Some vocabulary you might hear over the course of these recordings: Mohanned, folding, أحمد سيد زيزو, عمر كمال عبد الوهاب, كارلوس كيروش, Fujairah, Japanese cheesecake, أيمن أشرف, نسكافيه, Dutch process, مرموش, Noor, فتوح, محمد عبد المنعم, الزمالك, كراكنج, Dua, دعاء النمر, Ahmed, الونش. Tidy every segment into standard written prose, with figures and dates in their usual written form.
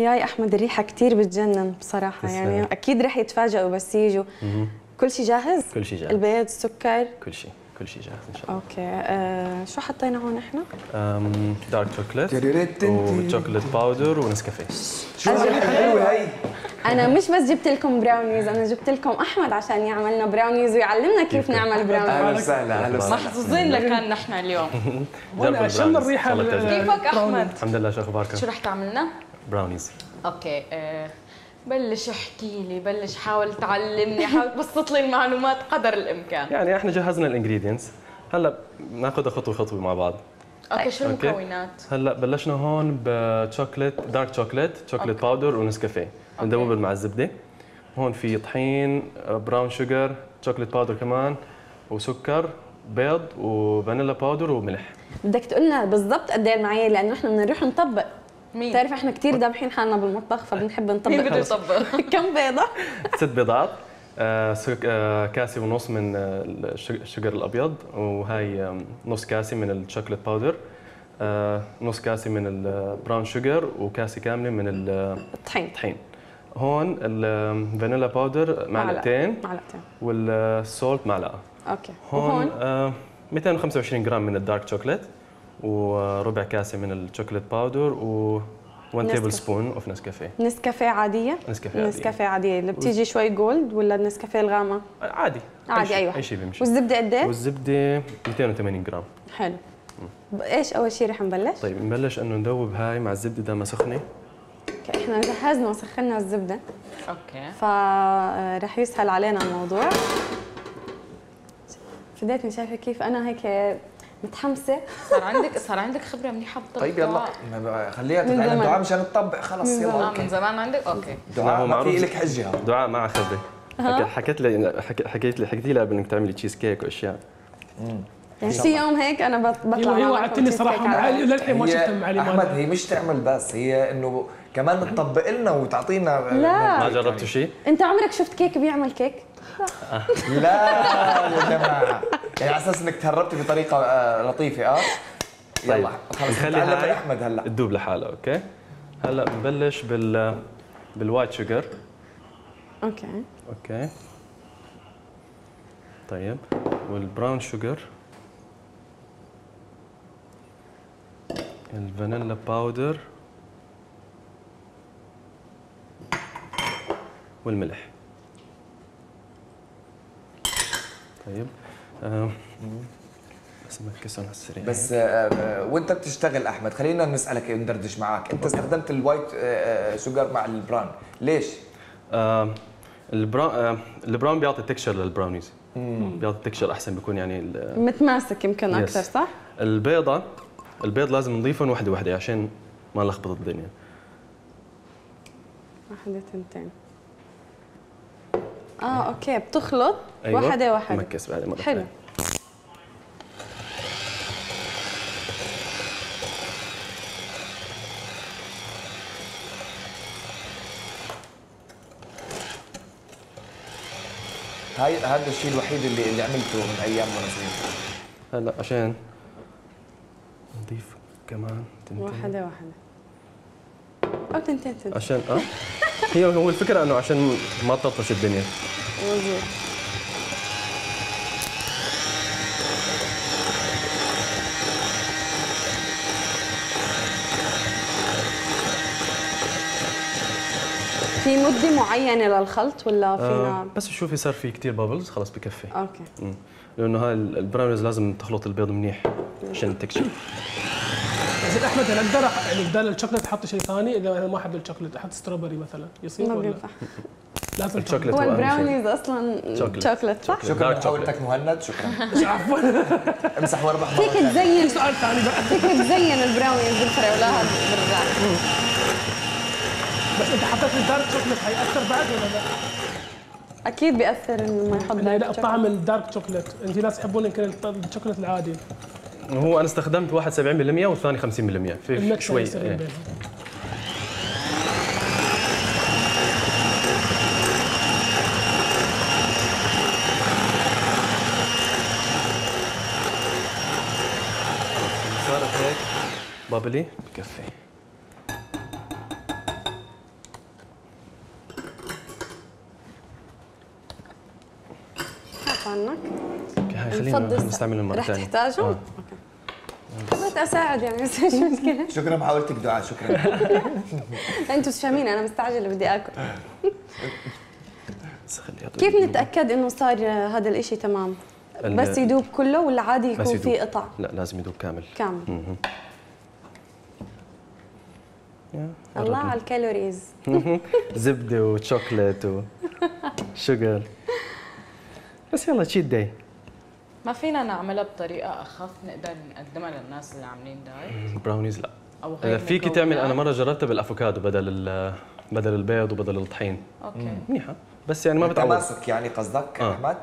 ياي احمد الريحه كثير بتجنن بصراحه يعني اكيد رح يتفاجئوا بس يجوا. كل شيء جاهز؟ كل شيء جاهز، البيض، السكر، كل شيء جاهز ان شاء الله. اوكي شو حطينا هون احنا؟ دارك شوكليت وشوكليت باودر ونسكافيه. شو حلوه هي. انا مش بس جبت لكم براونيز، انا جبت لكم احمد عشان يعملنا براونيز ويعلمنا كيف نعمل براونيز. اهلا وسهلا، اهلا وسهلا. محظوظين لكان نحن اليوم. هلا شمنا الريحه. كيفك احمد؟ الحمد لله، شو اخبارك؟ شو رح تعملنا؟ براونيز. اوكي بلش احكي لي، بلش حاول تعلمني، حاول تبسط لي المعلومات قدر الامكان. يعني احنا جهزنا الانجريدينتس، هلا ناخذها خطوه خطوه مع بعض. اوكي شو المكونات؟ هلا بلشنا هون بشوكليت، دارك شوكليت، شوكليت باودر ونسكافيه، ندوبل مع الزبده. هون في طحين، براون شوجر، شوكليت باودر كمان، وسكر، بيض، وفانيلا باودر، وملح. بدك تقول لنا بالضبط قد ايه المعايير لانه احنا بدنا نروح نطبق. مين؟ بتعرف احنا كثير دابحين حالنا بالمطبخ فبنحب نطبق. مين بده يطبق؟ كم بيضة؟ 6 بيضات، كاسة ونص من الشجر الأبيض، وهي نص كاسة من الشوكليت باودر، نص كاسة من البراون شوجر، وكاسة كاملة من الطحين. هون الفانيلا باودر معلقتين والسولت معلقة. اوكي. هون 225 جرام من الدارك شوكليت، وربع كاسه من الشوكليت باودر، و 1 تيبل سبون اوف نسكافيه. نسكافيه عاديه؟ نسكافيه عاديه اللي بتيجي شوي جولد ولا النسكافيه الغامه؟ عادي عادي. ايوه اي شيء بيمشي. والزبده قد ايه؟ والزبده 280 جرام. حلو. ايش اول شيء رح نبلش؟ طيب نبلش انه ندوب هاي مع الزبده دامها سخنه. اوكي احنا جهزنا وسخنا الزبده. اوكي. فرح يسهل علينا الموضوع. فديتني شايفه كيف انا هيك متحمسه. صار عندك خبره منيحه بالطبخ. طيب يلا خليها تتعلم دعاء مشان تطبق. خلص يلا. من زمان عندك. اوكي دعاء ما في لك حجه. دعاء مع خبره. حكيت لي قبل انك تعملي تشيز كيك واشياء. يعني شي يوم هيك انا بطلع. هي وعدتني صراحه معالي للحين ما شفت المعلومات. احمد هي مش تعمل بس، هي انه كمان بتطبق لنا وتعطينا. لا ما جربتوا شيء؟ انت عمرك شفت كيك بيعمل كيك؟ لا يا جماعه يعني على اساس انك تهربتي بطريقه لطيفه. طيب خليها احمد هلا تذوب لحالها. اوكي هلا بنبلش بالوايت شوجر. اوكي طيب والبراون شوجر، الفانيلا باودر، والملح. طيب بس مركزون على السريع بس. وانت بتشتغل احمد خلينا نسالك ندردش معك. انت استخدمت الوايت شوجر مع البراون ليش؟ البراون بيعطي تكشر للبراونيز، بيعطي تكشر احسن، بيكون يعني متماسك يمكن اكثر. صح. البيض لازم نضيفهم وحده وحده عشان ما نلخبط الدنيا. واحده تنتين. اوكي بتخلط. أيوة. واحدة واحدة. مكس بعد مرة. حلو. هذا الشيء الوحيد اللي عملته من ايام وانا صغير. هلا عشان نضيف كمان تنتين. واحدة او تنتين. عشان هو الفكرة انه عشان ما تطفش الدنيا. مظبوط. في مدة معينة للخلط ولا فينا؟ بس شوفي صار في كثير بابلز خلص بكفي. اوكي. لأنه هاي البراونيز لازم تخلط البيض منيح عشان التكشير. بس احمد انا اقدر يعني بدال الشوكليت احط شيء ثاني اذا انا ما احب الشوكليت، احط ستروبري مثلا يصير ولا؟ ما بينفع. لازم الشوكليت. هو البراونيز اصلا شوكليت صح؟ شكرا لمحاولتك مهند. شكرا. عفوا. امسح واربح. فيك تزين سؤال ثاني بقى. فيك تزين البراونيز بالفرع ولا هذا بالرجال. بس انت حطيت الدارك شوكليت حيأثر بعد ولا لا؟ اكيد بيأثر انه ما يحط دارك. لا طعم الدارك شوكليت، انت ناس يحبون يمكن الشوكليت العادي. هو انا استخدمت واحد 70% والثاني 50%، في شوي. صارت هيك بابلي بكفي. عنك. خلينا نستعمله المرة الثانية. رح تحتاجه؟ حبيت اساعد يعني بس مش مشكلة. شكرا محاولتك دعاء، شكرا. انتم شامين، انا مستعجلة بدي اكل. كيف نتأكد انه صار هذا الاشي تمام؟ بس يدوب كله ولا عادي يكون فيه قطع؟ لا لازم يدوب كامل. كامل. الله على الكالوريز. زبدة وشوكليت وشوغر. بس يلا تشيت داي. ما فينا نعملها بطريقة أخف نقدر نقدمها للناس اللي عاملين دايت؟ براونيز لا. أو غير فيكي تعمل، أنا مرة جربتها بالأفوكادو بدل البيض وبدل الطحين. اوكي. منيحة. بس يعني ما بتعوض. تماسك يعني قصدك أحمد؟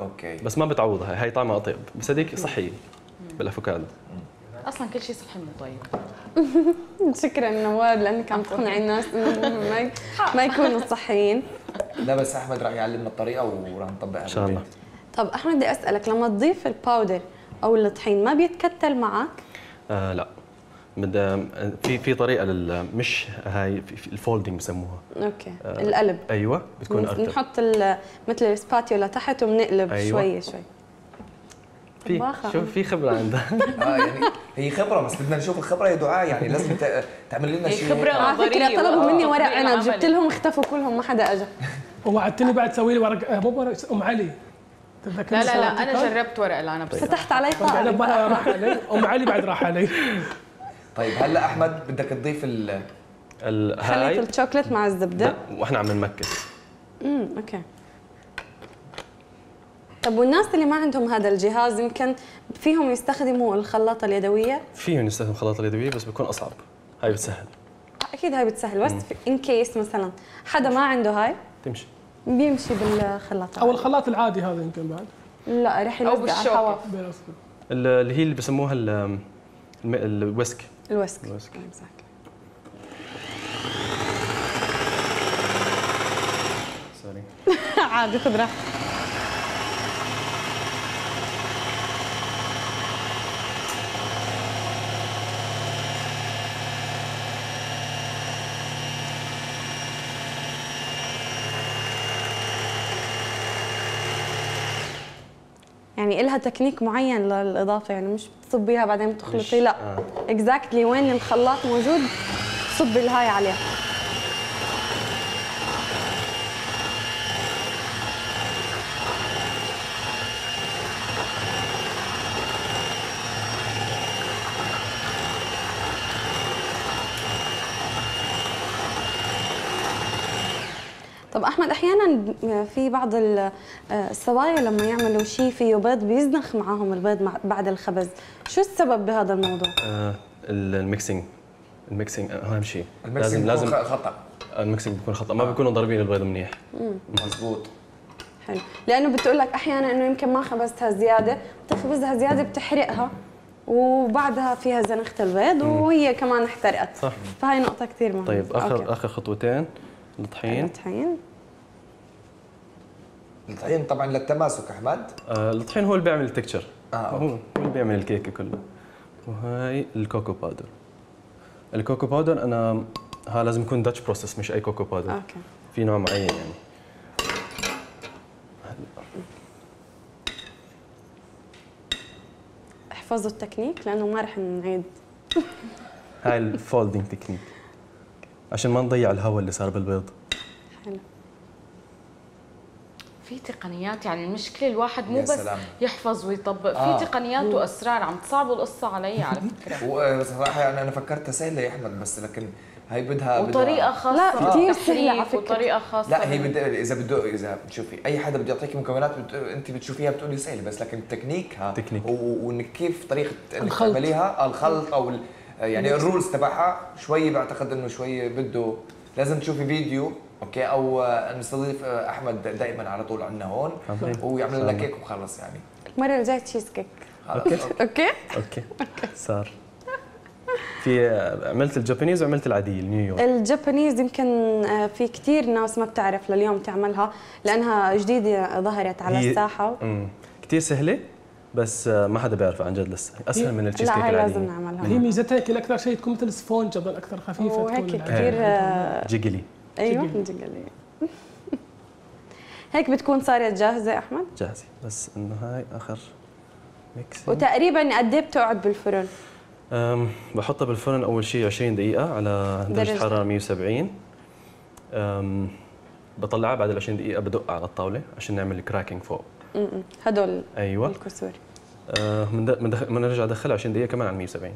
اوكي. بس ما بتعوضها، هي طعمها أطيب، بس هذيك صحية بالأفوكادو. أصلاً كل شيء صحي منه طيب. شكراً نوار لأنك عم تقنعي الناس إنه ما يكونوا صحيين. لا بس أحمد رح يعلمنا الطريقة ورح نطبقها إن شاء الله. طب أحمد بدي أسألك، لما تضيف الباودر أو الطحين ما بيتكتل معك؟ لا في طريقة مش هاي الفولدينج بسموها. اوكي القلب. ايوه بتكون أرتب. بنحط مثل السباتيولا تحت وبنقلب. أيوة. شوي شوي. في شوف في خبرة عندها. يعني هي خبرة بس بدنا نشوف الخبرة يا دعاء، يعني لازم تعمل لنا شيء. خبرة على فكرة طلبوا مني ورق عنب، جبت لهم اختفوا كلهم ما حدا اجى. ووعدتني بعد تسوي لي ورق مو ورق ام علي. لا لا لا انا جربت ورق العنب فتحت علي طاقة. ورق العنب مرة راح علي، ام علي بعد راح علي. طيب هلا احمد بدك تضيف خليط الشوكليت مع الزبده واحنا عم نمكس. اوكي. طب والناس اللي ما عندهم هذا الجهاز يمكن فيهم يستخدموا الخلاطه اليدويه؟ فيهم يستخدموا الخلاطه اليدويه بس بكون اصعب، هاي بتسهل. اكيد هاي بتسهل بس ان كيس مثلا حدا ما عنده هاي تمشي، بيمشي بالخلاطه او الخلاط العادي هذا يمكن بعد. لا رح يلزق على الحواف اللي هي اللي بسموها الويسك. الوسك. الوسك. سوري. عادي خذ راحتك. يعني إلها تكنيك معين للإضافة، يعني مش بتصبيها بعدين بتخلطي، لا اكزاكتلي وين الخلاط موجود بتصبي الهاي عليها. طب احمد احيانا في بعض الصبايا لما يعملوا شيء فيه بيض بيزنخ معاهم البيض بعد الخبز، شو السبب بهذا الموضوع؟ الميكسينج اهم شيء. الميكسينج لازم خطا. الميكسينج بيكون خطا، ما بيكونوا ضاربين البيض منيح. مضبوط. حلو، لانه بتقول لك احيانا انه يمكن ما خبزتها زياده، بتخبزها زياده بتحرقها وبعدها فيها زنخه البيض وهي كمان احترقت. صح. فهي نقطه كثير مهمه. طيب اخر خطوتين الطحين. الطحين طبعا للتماسك احمد. الطحين هو اللي بيعمل التكتشر. هو اللي بيعمل الكيكه كلها. وهي الكوكو باودر. الكوكو باودر انا ها لازم يكون داتش بروسس مش اي كوكو باودر. اوكي. في نوع معين يعني. احفظوا التكنيك لانه ما رح نعيد. هاي الفولدينج تكنيك. عشان ما نضيع الهواء اللي صار بالبيض. حلو. في تقنيات، يعني المشكله الواحد مو بس يحفظ ويطبق، في تقنيات واسرار عم تصعبوا القصه علي على فكره. وصراحه يعني انا فكرتها سهله يا احمد، بس لكن هي بدها وطريقه خاصه. لا كثير سهله على فكره. وطريقه خاصه. لا هي اذا بتشوفي اي حدا بده يعطيك مكونات انت بتشوفيها بتقولي سهله، بس لكن تكنيكها وانك كيف طريقه انك تعمليها الخلط او يعني الرولز تبعها شوي، بعتقد انه شوي بده لازم تشوفي فيديو. اوكي او نستضيف احمد دائما على طول عندنا هون ويعمل لنا كيك وخلص يعني. المره الجايه تشيز كيك. اوكي اوكي اوكي صار. في عملت الجابانيز وعملت العاديه نيويورك. الجابانيز يمكن في كثير ناس ما بتعرف لليوم تعملها لانها جديده ظهرت على الساحه. كثير سهله بس ما حدا بيعرفها عن جد لسه، اسهل من التشيز كيك العاديه. لا لازم نعملها. هي ميزتها هيك اكثر شيء تكون مثل السفونج، اكثر خفيفه وهيك كثير جيجلي. ايوه. هيك بتكون صارت جاهزه احمد؟ جاهزه، بس انه هاي اخر ميكس. وتقريبا قد ايه بتقعد بالفرن؟ بحطها بالفرن اول شيء 20 دقيقه على درجه حراره 170. بطلعها بعد ال 20 دقيقه بدقها على الطاوله عشان نعمل كراكنج فوق. هدول ايوه الكسور. بنرجع ادخلها 20 دقيقه كمان على 170.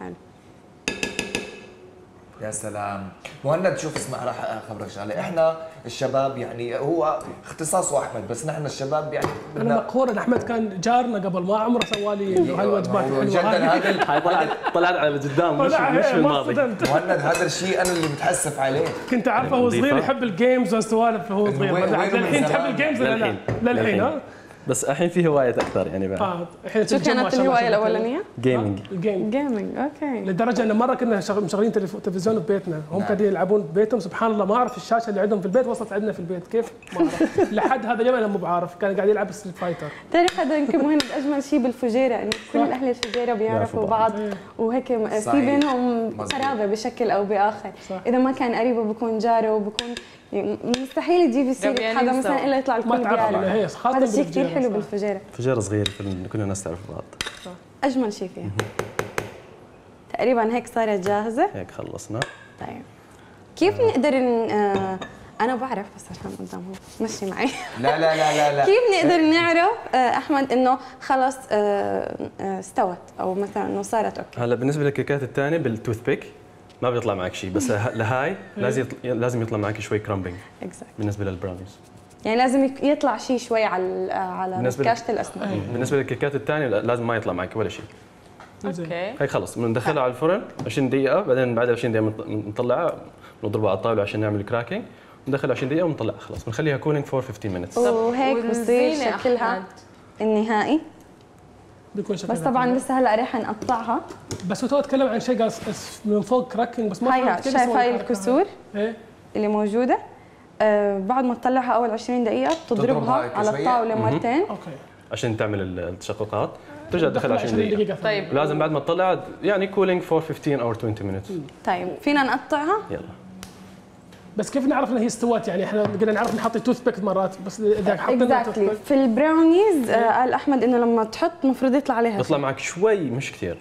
حلو. يا سلام. مهند شوف اسمع، راح اخبرك شغله، احنا الشباب يعني هو اختصاصه احمد، بس نحن الشباب يعني انا مقهور. احمد كان جارنا قبل ما عمره سوالي الوجبات جدا. هذا طلعت على قدام مش الماضي. مهند هذا الشيء انا اللي متحسف عليه، كنت عارفه هو صغير يحب الجيمز والسوالف. هو صغير للحين تحب الجيمز ولا لا؟ للحين ها، بس الحين في هوايات اكثر يعني بعد. شو كانت الهوايه الاولانيه؟ جيمنج. الجيمنج اوكي، لدرجه ان مره كنا مشغلين تلفزيون ببيتنا، هم قاعدين يلعبون ببيتهم. سبحان الله ما اعرف الشاشه اللي عندهم في البيت وصلت عندنا في البيت كيف ما اعرف. لحد هذا اليوم انا مو بعرف. كان قاعد يلعب ستريت فايتر. تعرف هذا يمكن مهم اجمل شيء بالفجيره، انه كل اهل الفجيره بيعرفوا بعض وهيك في بينهم قرابه بشكل او باخر. اذا ما كان قريبه بكون جاره، وبكون مستحيل تجيب سيرة حدا مثلا الا يطلع الكل بيعرف. هذا الشيء كثير حلو بالفجيرة. الفجيرة صغير كل الناس تعرف بعض، اجمل شيء فيها. تقريبا هيك صارت جاهزة، هيك خلصنا. طيب كيف نقدر انا بعرف بس عشان قدام هو مشي معي. لا لا لا لا. كيف نقدر نعرف احمد انه خلص استوت او مثلا انه صارت اوكي؟ هلا بالنسبة للكيكات الثانية بالتوث بيك ما بيطلع معك شيء، بس لهاي لازم يطلع معك شوي كرامبينج. بالنسبه للبراونيز يعني لازم يطلع شيء شوي على كاشة الاسنان. بالنسبه للكيكات الثانيه لازم ما يطلع معك ولا شيء. اوكي هي خلص بندخلها على الفرن 20 دقيقه، بعدين بعد 20 دقيقه بنطلعها بنضربها على الطاوله عشان نعمل كراكينج، بندخلها 20 دقيقه ونطلعها خلص، بنخليها كولينج فور 15 مينتس. وهيك بصير شكلها النهائي بيكون شكلها. بس طبعا لسه هلا راح نقطعها. بس هو اتكلم عن شيء قال من فوق كراكنج، بس ما فهمت كيف. شايف هاي الكسور اللي موجوده؟ بعد ما تطلعها اول 20 دقيقه بتضربها على الطاوله مرتين اوكي عشان تعمل التشققات، ترجع تدخلها 20 دقيقه. طيب لازم بعد ما تطلعها يعني كولينج فور 15 اور 20 مينتس. طيب فينا نقطعها؟ يلا. بس كيف نعرف انها هي استوت؟ يعني احنا قلنا نعرف نحط التوث بيك مرات، بس اذا حطينا exactly. في البراونيز قال احمد انه لما تحط المفروض يطلع عليها يطلع معك شوي مش كثير.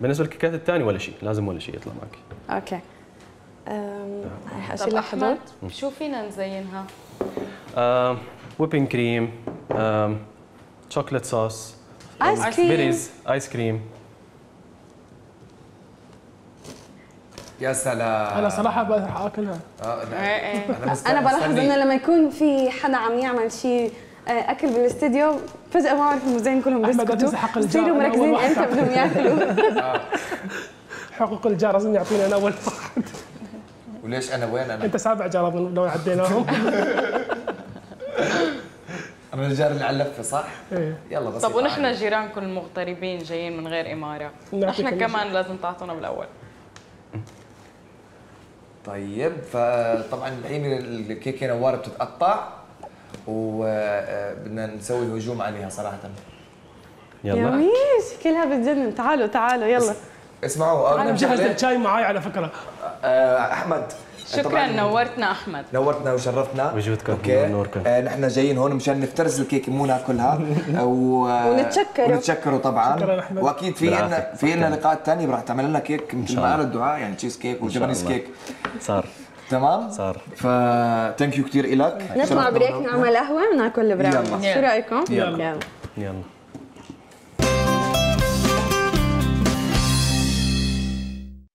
بالنسبه للكيكات الثانيه ولا شيء، لازم ولا شيء يطلع معك. اوكي. راح اشيل الحضور. شو فينا نزينها؟ ويبين كريم، شوكليت صوص، ايس كريم، بيريز، ايس كريم. يا سلام. انا صراحه بروح اكلها. انا بلاحظ انه لما يكون في حدا عم يعمل شيء اكل بالاستديو فجاه ما بعرف المذيعين كلهم بيسكتوا بصيروا مركزين امتى بدهم ياكلوا. حقوق الجار اظن يعطيني انا اول واحد. وليش انا وين انا؟ انت سابع جار اظن لو عديناهم. انا الجار اللي على اللفه صح؟ ايه يلا بس. طب ونحن جيرانكم المغتربين جايين من غير اماره، نحن كمان لازم تعطونا بالاول. طيب فطبعا الحين الكيكه نوار بتتقطع وبدنا نسوي هجوم عليها صراحه. يلا يا ميش كلها بتجنن. تعالوا تعالوا يلا اسمعوا. انا مجهز الشاي معي على فكره. احمد شكرا، نورتنا احمد، نورتنا وشرفتنا وجودكم. اوكي نوركم. نحن جايين هون مشان نفترز الكيكه مو ناكلها ونتشكروا طبعا. واكيد في لنا لقاءات ثانيه راح تعمل لنا كيك مثل ما قال الدعاء، يعني تشيز كيك وجابانيز كيك. صار تمام صار. فثانك يو كثير الك. نطلع بريك نعمل قهوه وناكل البراونيز، شو رايكم؟ يلا يلا.